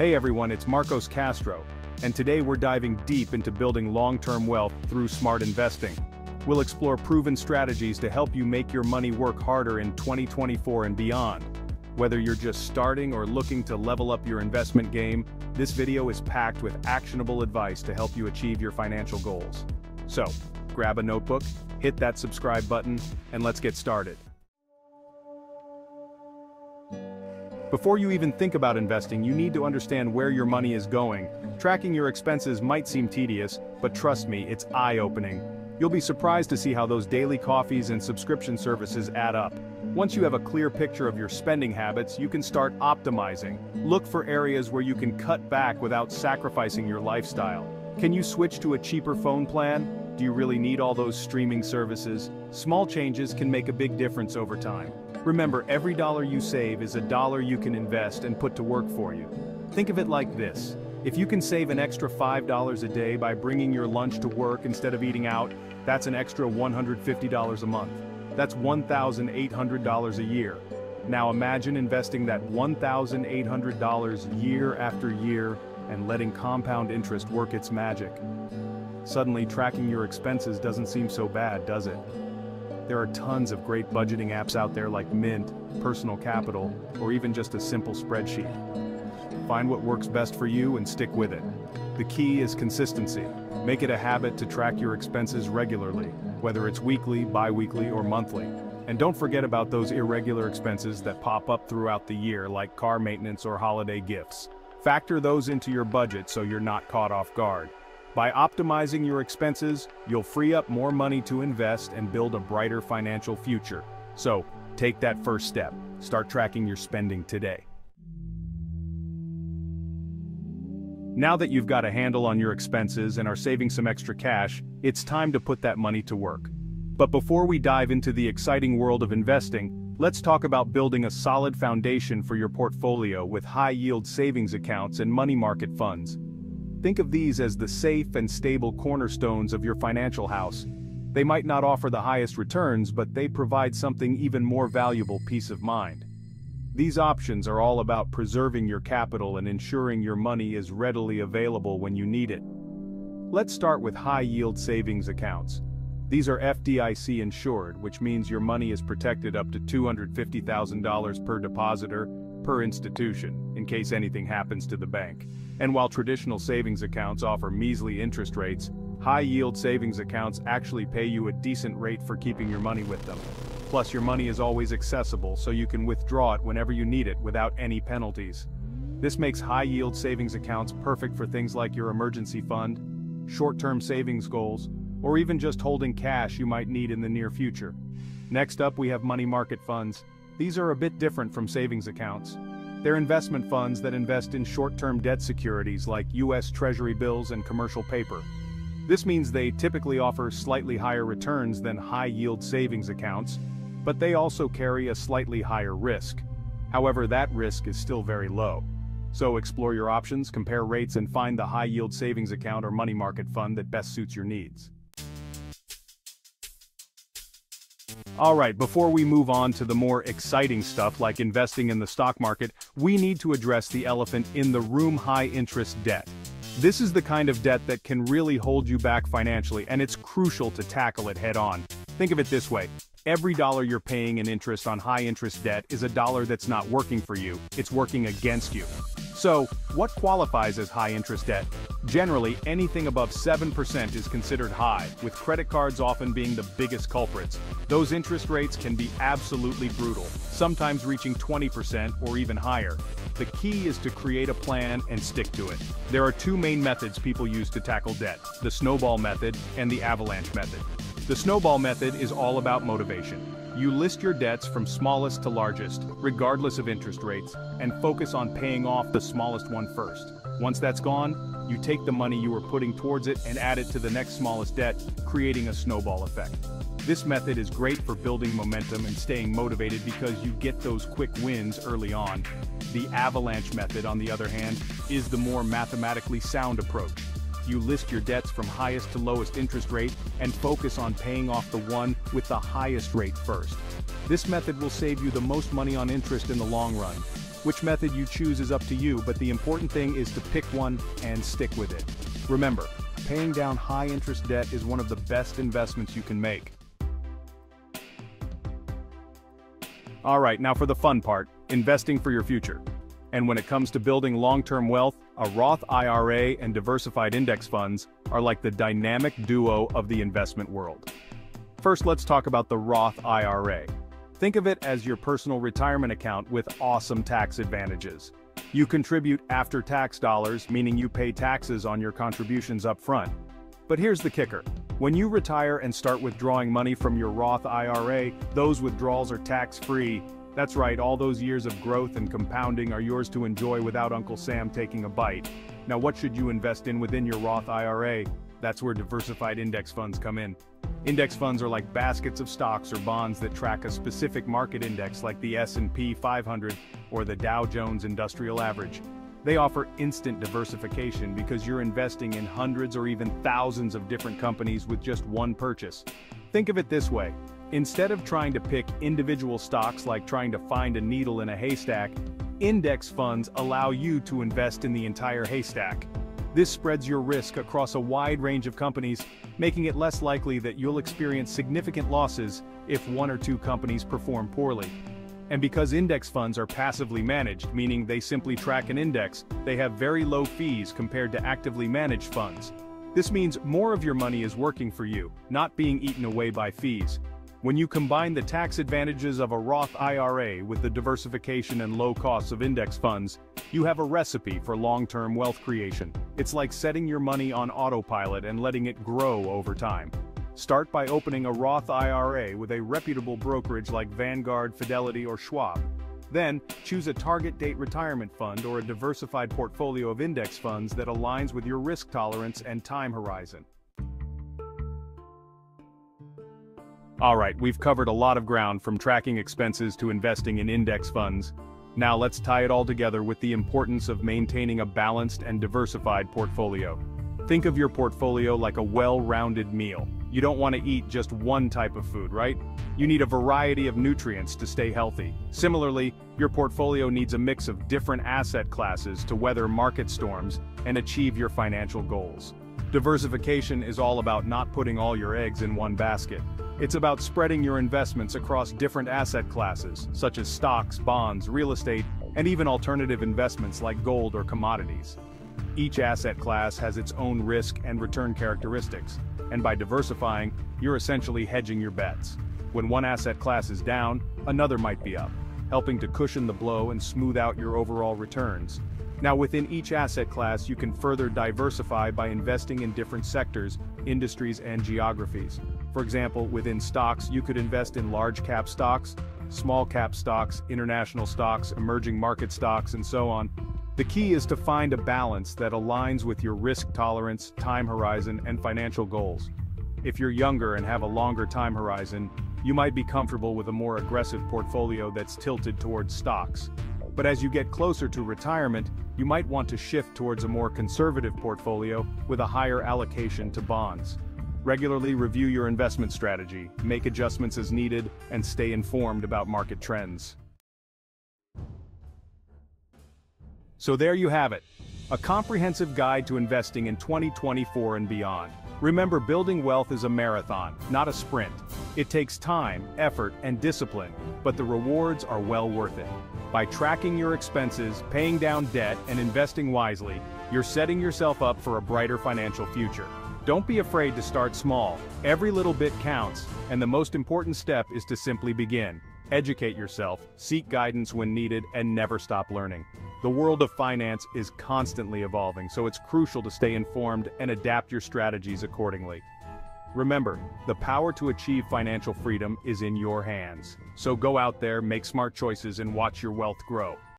Hey everyone, it's Marcos Castro, and today we're diving deep into building long-term wealth through smart investing. We'll explore proven strategies to help you make your money work harder in 2024 and beyond. Whether you're just starting or looking to level up your investment game, this video is packed with actionable advice to help you achieve your financial goals. So, grab a notebook, hit that subscribe button, and let's get started. Before you even think about investing, you need to understand where your money is going. Tracking your expenses might seem tedious, but trust me, it's eye-opening. You'll be surprised to see how those daily coffees and subscription services add up. Once you have a clear picture of your spending habits, you can start optimizing. Look for areas where you can cut back without sacrificing your lifestyle. Can you switch to a cheaper phone plan? Do you really need all those streaming services? Small changes can make a big difference over time. Remember, every dollar you save is a dollar you can invest and put to work for you. Think of it like this. If you can save an extra $5 a day by bringing your lunch to work instead of eating out, that's an extra $150 a month. That's $1,800 a year. Now imagine investing that $1,800 year after year and letting compound interest work its magic. Suddenly, tracking your expenses doesn't seem so bad, does it? There are tons of great budgeting apps out there like Mint, Personal Capital, or even just a simple spreadsheet. Find what works best for you and stick with it. The key is consistency. Make it a habit to track your expenses regularly, whether it's weekly, bi-weekly, or monthly. And don't forget about those irregular expenses that pop up throughout the year, like car maintenance or holiday gifts. Factor those into your budget so you're not caught off guard. By optimizing your expenses, you'll free up more money to invest and build a brighter financial future. So, take that first step. Start tracking your spending today. Now that you've got a handle on your expenses and are saving some extra cash, it's time to put that money to work. But before we dive into the exciting world of investing, let's talk about building a solid foundation for your portfolio with high-yield savings accounts and money market funds. Think of these as the safe and stable cornerstones of your financial house. They might not offer the highest returns, but they provide something even more valuable: peace of mind. These options are all about preserving your capital and ensuring your money is readily available when you need it. Let's start with high-yield savings accounts. These are FDIC insured, which means your money is protected up to $250,000 per depositor, per institution, in case anything happens to the bank. And while traditional savings accounts offer measly interest rates, high-yield savings accounts actually pay you a decent rate for keeping your money with them. Plus, your money is always accessible, so you can withdraw it whenever you need it without any penalties. This makes high-yield savings accounts perfect for things like your emergency fund, short-term savings goals, or even just holding cash you might need in the near future. Next up, we have money market funds. These are a bit different from savings accounts. They're investment funds that invest in short-term debt securities like U.S. Treasury bills and commercial paper. This means they typically offer slightly higher returns than high-yield savings accounts, but they also carry a slightly higher risk. However, that risk is still very low. So explore your options, compare rates, and find the high-yield savings account or money market fund that best suits your needs. Alright, before we move on to the more exciting stuff like investing in the stock market, we need to address the elephant in the room: high-interest debt. This is the kind of debt that can really hold you back financially, and it's crucial to tackle it head-on. Think of it this way. Every dollar you're paying in interest on high-interest debt is a dollar that's not working for you, it's working against you. So, what qualifies as high-interest debt? Generally, anything above 7% is considered high, with credit cards often being the biggest culprits. Those interest rates can be absolutely brutal, sometimes reaching 20% or even higher. The key is to create a plan and stick to it. There are two main methods people use to tackle debt: the snowball method and the avalanche method. The snowball method is all about motivation. You list your debts from smallest to largest, regardless of interest rates, and focus on paying off the smallest one first. Once that's gone, you take the money you were putting towards it and add it to the next smallest debt, creating a snowball effect. This method is great for building momentum and staying motivated because you get those quick wins early on. The avalanche method, on the other hand, is the more mathematically sound approach. You list your debts from highest to lowest interest rate and focus on paying off the one with the highest rate first. This method will save you the most money on interest in the long run. Which method you choose is up to you, but the important thing is to pick one and stick with it. Remember, paying down high-interest debt is one of the best investments you can make. Alright, now for the fun part, investing for your future. And when it comes to building long-term wealth, a Roth IRA and diversified index funds are like the dynamic duo of the investment world. First, let's talk about the Roth IRA. Think of it as your personal retirement account with awesome tax advantages. You contribute after-tax dollars, meaning you pay taxes on your contributions up front. But here's the kicker. When you retire and start withdrawing money from your Roth IRA, those withdrawals are tax-free. That's right, all those years of growth and compounding are yours to enjoy without Uncle Sam taking a bite. Now, what should you invest in within your Roth IRA? That's where diversified index funds come in. Index funds are like baskets of stocks or bonds that track a specific market index like the S&P 500 or the Dow Jones Industrial Average. They offer instant diversification because you're investing in hundreds or even thousands of different companies with just one purchase. Think of it this way. Instead of trying to pick individual stocks like trying to find a needle in a haystack, index funds allow you to invest in the entire haystack. This spreads your risk across a wide range of companies, making it less likely that you'll experience significant losses if one or two companies perform poorly. And because index funds are passively managed, meaning they simply track an index, they have very low fees compared to actively managed funds. This means more of your money is working for you, not being eaten away by fees. When you combine the tax advantages of a Roth IRA with the diversification and low costs of index funds, you have a recipe for long-term wealth creation. It's like setting your money on autopilot and letting it grow over time. Start by opening a Roth IRA with a reputable brokerage like Vanguard, Fidelity, or Schwab. Then, choose a target date retirement fund or a diversified portfolio of index funds that aligns with your risk tolerance and time horizon. Alright, we've covered a lot of ground from tracking expenses to investing in index funds. Now let's tie it all together with the importance of maintaining a balanced and diversified portfolio. Think of your portfolio like a well-rounded meal. You don't want to eat just one type of food, right? You need a variety of nutrients to stay healthy. Similarly, your portfolio needs a mix of different asset classes to weather market storms and achieve your financial goals. Diversification is all about not putting all your eggs in one basket. It's about spreading your investments across different asset classes, such as stocks, bonds, real estate, and even alternative investments like gold or commodities. Each asset class has its own risk and return characteristics, and by diversifying, you're essentially hedging your bets. When one asset class is down, another might be up, helping to cushion the blow and smooth out your overall returns. Now, within each asset class, you can further diversify by investing in different sectors, industries, and geographies. For example, within stocks, you could invest in large-cap stocks, small-cap stocks, international stocks, emerging market stocks, and so on. The key is to find a balance that aligns with your risk tolerance, time horizon, and financial goals. If you're younger and have a longer time horizon, you might be comfortable with a more aggressive portfolio that's tilted towards stocks. But as you get closer to retirement, you might want to shift towards a more conservative portfolio with a higher allocation to bonds. Regularly review your investment strategy, make adjustments as needed, and stay informed about market trends. So there you have it, a comprehensive guide to investing in 2024 and beyond. Remember, building wealth is a marathon, not a sprint. It takes time, effort, and discipline, but the rewards are well worth it. By tracking your expenses, paying down debt, and investing wisely, you're setting yourself up for a brighter financial future. Don't be afraid to start small. Every little bit counts, and the most important step is to simply begin. Educate yourself, seek guidance when needed, and never stop learning. The world of finance is constantly evolving, so it's crucial to stay informed and adapt your strategies accordingly. Remember, the power to achieve financial freedom is in your hands. So go out there, make smart choices, and watch your wealth grow.